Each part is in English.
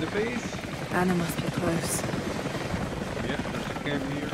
the base. Anna must be close. Yeah, there's a camp here.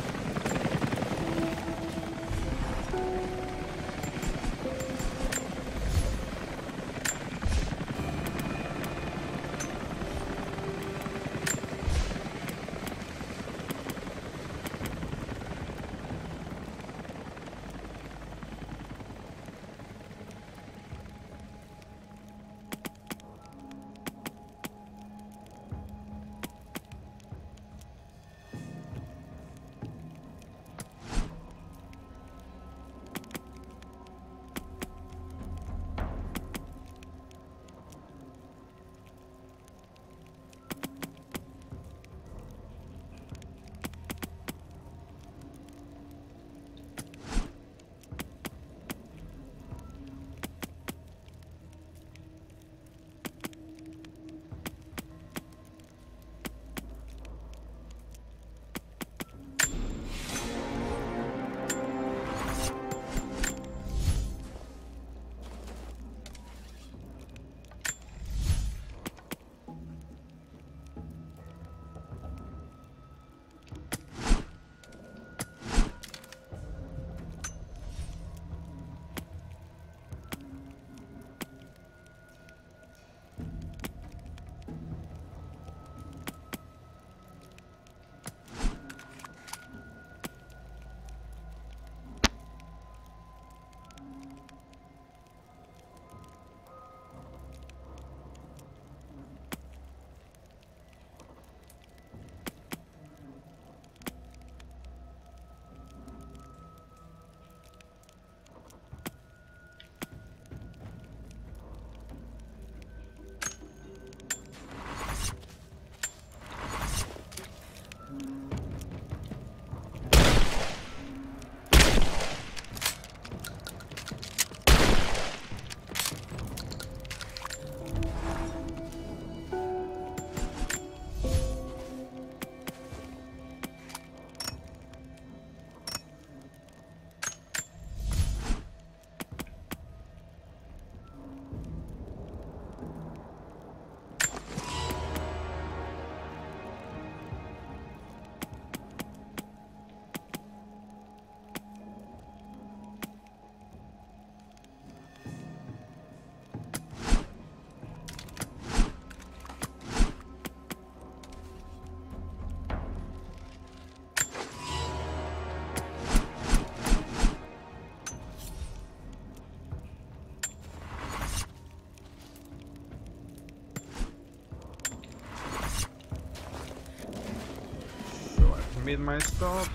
Made my stop.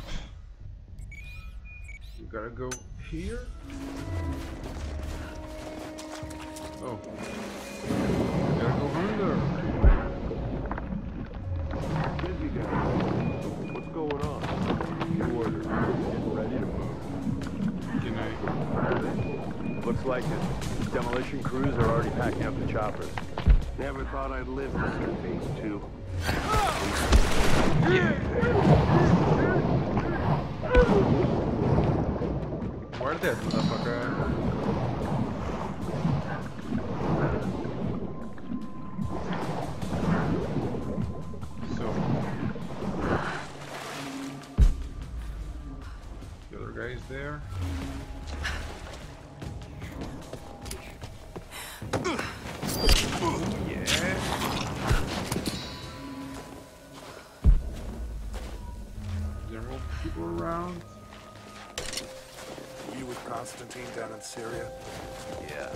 You gotta go here. Oh, you gotta go under. Busy guys. What's going on? New order. Getting ready to move. Good night. Looks like it. Demolition crews are already packing up the choppers. Never thought I'd live through phase 2. Where's that motherfucker? Down in Syria? Yeah,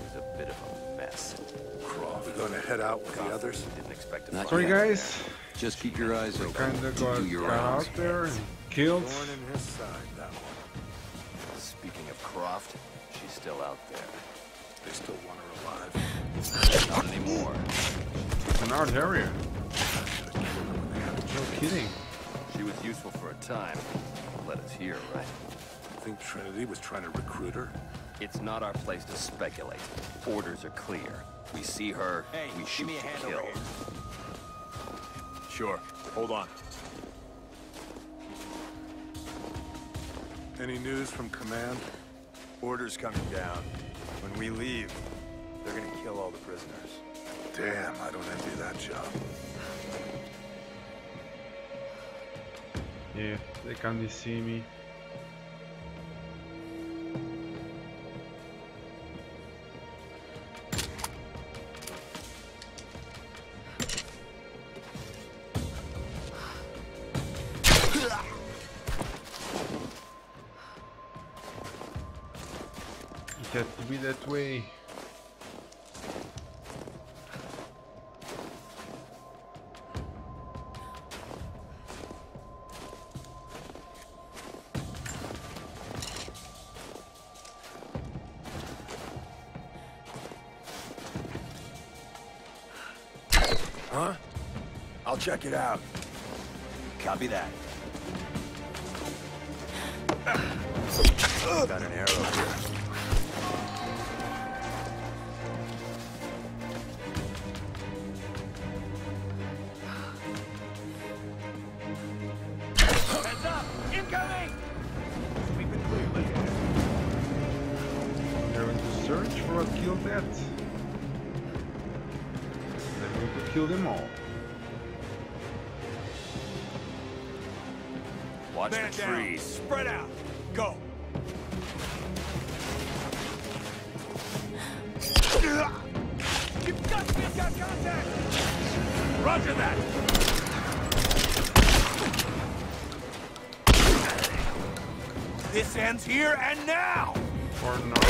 he's a bit of a mess. Croft. We're gonna head out with the others. Didn't expect it. Sorry guys. Just keep your eyes open. Kinda got out there and killed. In his side, that one. Speaking of Croft, she's still out there. They still want her alive. Not anymore. It's an art area. No kidding. She was useful for a time. Let us hear, right? I think Trinity was trying to recruit her. It's not our place to speculate. Orders are clear. We see her, hey, we shoot to kill. Sure. Hold on. Any news from command? Orders coming down. When we leave, they're gonna kill all the prisoners. Damn, I don't envy that job. Yeah, they can't see me. It had to be that way. Huh? I'll check it out. Copy that. Got an arrow here. Kill them all. Watch the trees. Spread out. Go. You've got contact. Roger that. This ends here and now. Or not.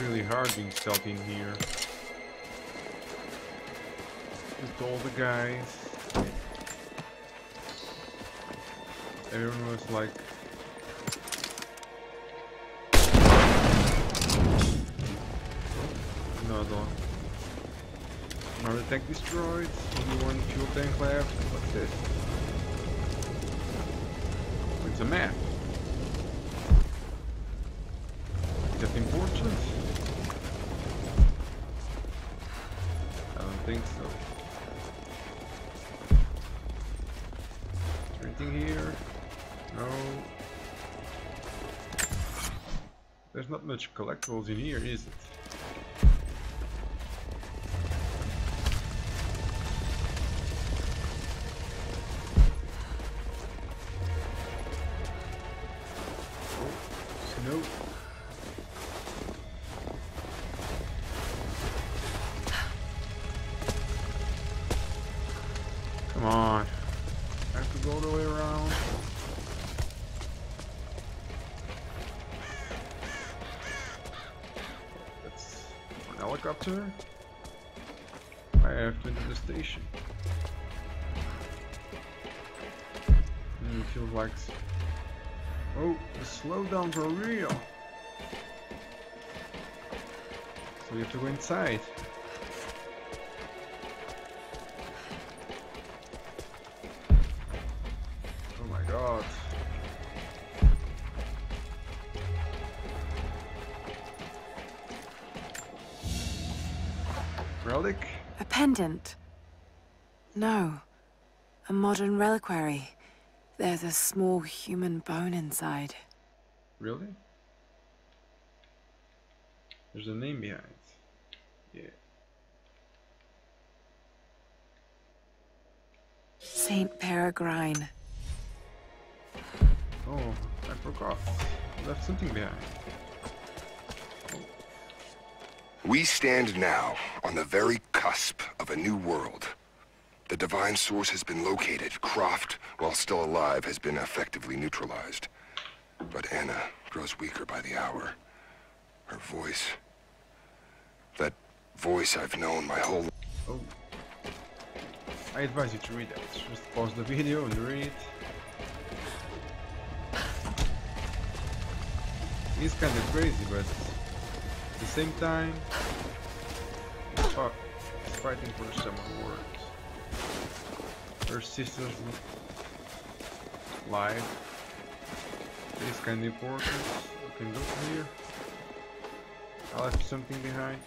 Really hard being stuck in here with all the guys. Everyone was like, "No, another tank destroyed. Only one fuel tank left. What's this? It's a map. Is that important?" I think so. Is there anything here? No. There's not much collectibles in here, is it? Oh, snow. Helicopter? I have to enter the station. It feels like... Oh, the slowdown for real! So we have to go inside. Oh my god. Relic? A pendant? No. A modern reliquary. There's a small human bone inside. Really? There's a name behind. Yeah. Saint Peregrine. Oh, I forgot. I left something behind. We stand now on the very cusp of a new world. The divine source has been located. Croft, while still alive, has been effectively neutralized. But Anna grows weaker by the hour. Her voice... That voice I've known my whole... Oh. I advise you to read that. Just pause the video and read. It's kind of crazy, but... At the same time, fuck, he's fighting for some words. Her sister's life is kind of important. We can go here. I left something behind.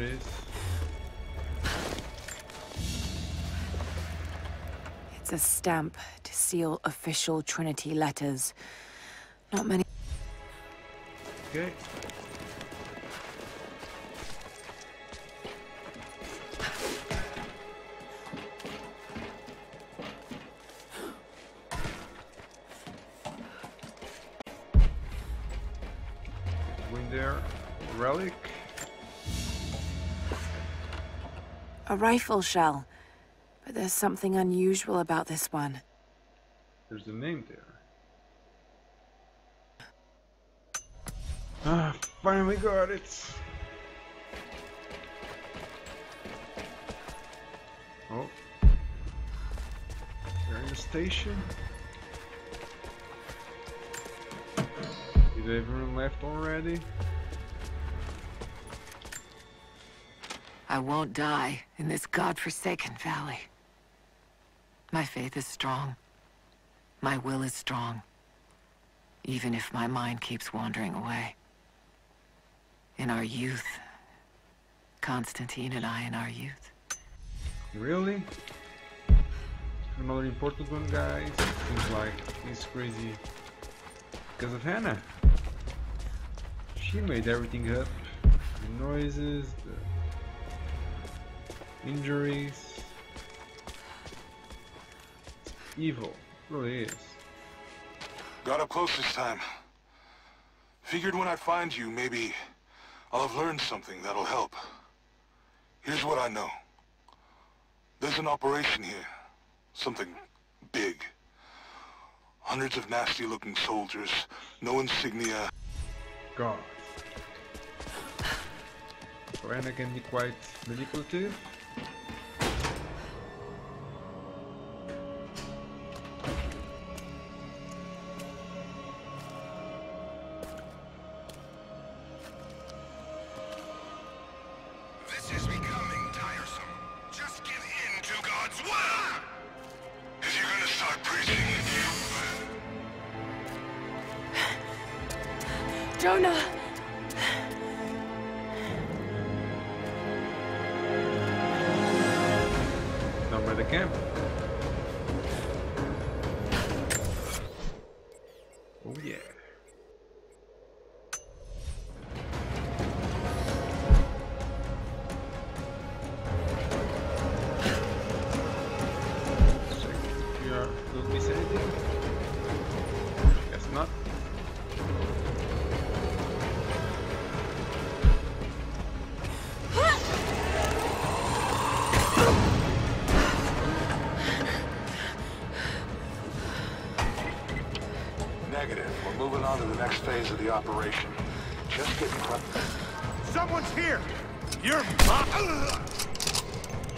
it is. It's a stamp to seal official Trinity letters. Not many. Okay. A rifle shell, but there's something unusual about this one. There's the name there. Ah, finally got it. Oh, they're in the station. Is everyone left already? I won't die in this godforsaken valley. My faith is strong. My will is strong. Even if my mind keeps wandering away. In our youth, Constantine and I in our youth. Really? Another important one, guys. Seems like he's crazy because of Hannah. She made everything up. The noises, the injuries. It's evil, it really is. Got up close this time. Figured when I find you, maybe I'll have learned something that'll help. Here's what I know. There's an operation here. Something big. Hundreds of nasty-looking soldiers, no insignia. God. Anna can be quite manipulative. To the next phase of the operation. Just getting prepped. Someone's here! You're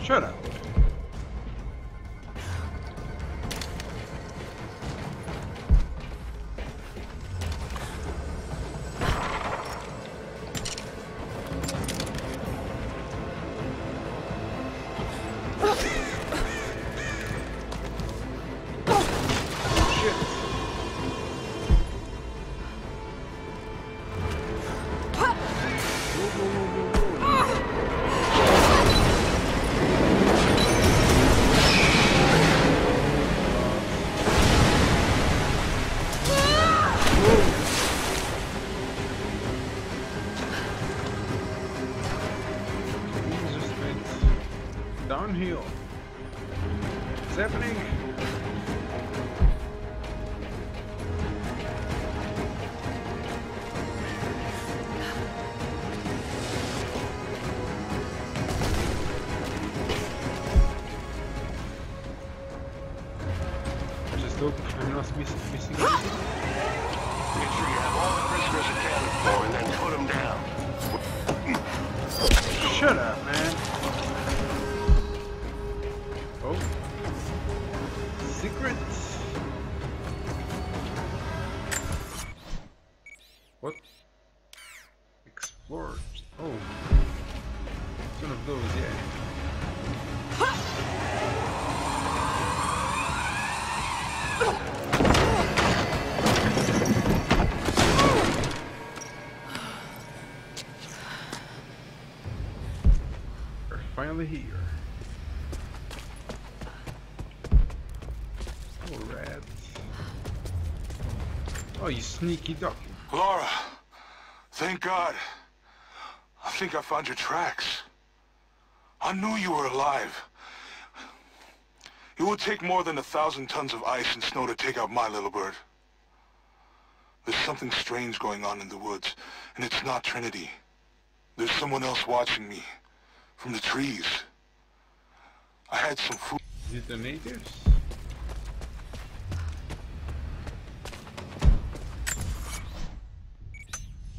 shut up. Downhill. It's happening. I just hope I'm not missing. Make sure you have all the prisoners accounted for and then put them down. Shut up, man. Secrets. What? Explored. Oh, it's one of those, yeah. over here. Poor rats. Oh, you sneaky duck. Laura, thank God. I think I found your tracks. I knew you were alive. It would take more than 1,000 tons of ice and snow to take out my little bird. There's something strange going on in the woods, and it's not Trinity. There's someone else watching me from the trees. I had some food. Is it the natives?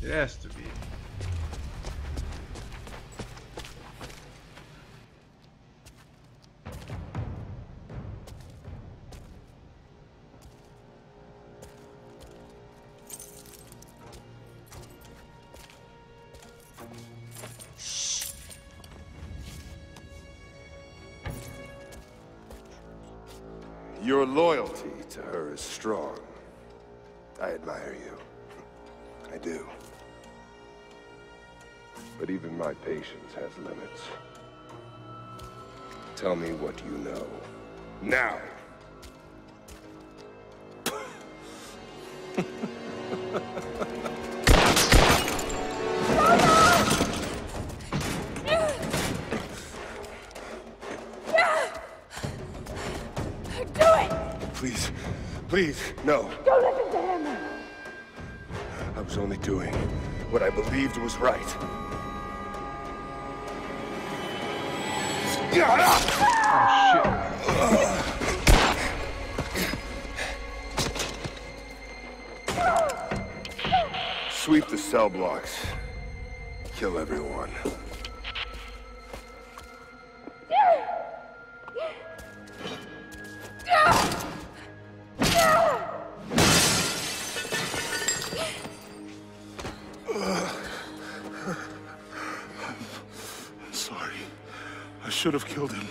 It has to be. Your loyalty to her is strong. I admire you. I do. But even my patience has limits. Tell me what you know. Now! Please, no. Don't listen to him! I was only doing what I believed was right. Oh, shit. Sweep the cell blocks. Kill everyone. Should have killed him,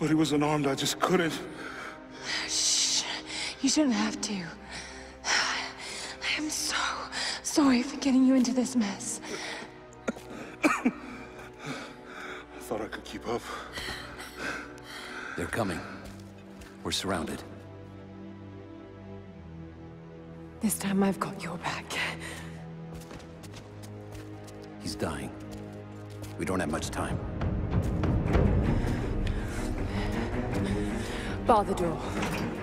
but he was unarmed. I just couldn't. Shh, you shouldn't have to. I am so sorry for getting you into this mess. I thought I could keep up. They're coming. We're surrounded. This time I've got your back. He's dying. We don't have much time. Bar the door.